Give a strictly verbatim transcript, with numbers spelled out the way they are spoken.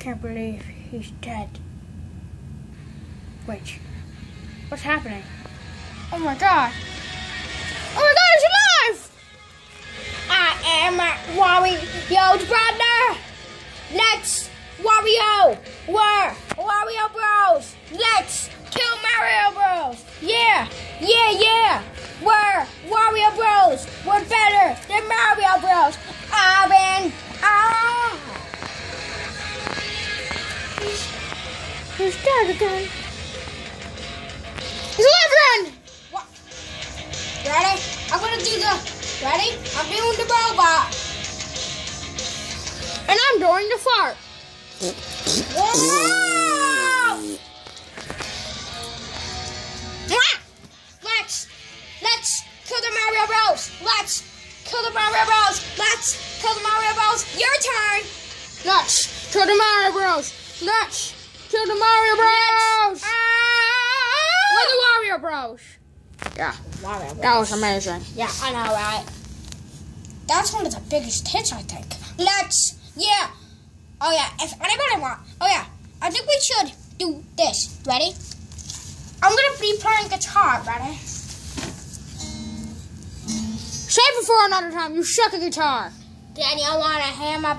Can't believe he's dead. Wait, what's happening? Oh my god! Oh my god, he's alive! I am Wario's brother! Let's Wario! War! Wario Bros! Let's kill Mario Bros! Yeah! Yeah, yeah! We're Wario Bros! We're better than Mario Bros! I've been... Ah! He's... He's dead again. He's alive again! What? Ready? I'm gonna do the... Ready? I'm doing the robot. And I'm doing the fart. Whoa! Let's... Let's kill the Mario Bros! Let's kill the Mario Bros! Let's kill the Mario Bros! Your turn! Let's kill the Mario Bros! Let's kill the Mario Bros! We're the Wario Bros! Yeah, Wario Bros. That was amazing. Yeah, I know, right? That's one of the biggest hits, I think. Let's, yeah. Oh yeah, if anybody want, oh yeah, I think we should do this. Ready? I'm gonna be playing guitar, ready? Save it for another time, you suck at guitar. Daddy, I wanna hammer.